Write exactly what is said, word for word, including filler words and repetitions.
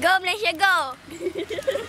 Go, Malaysia, go!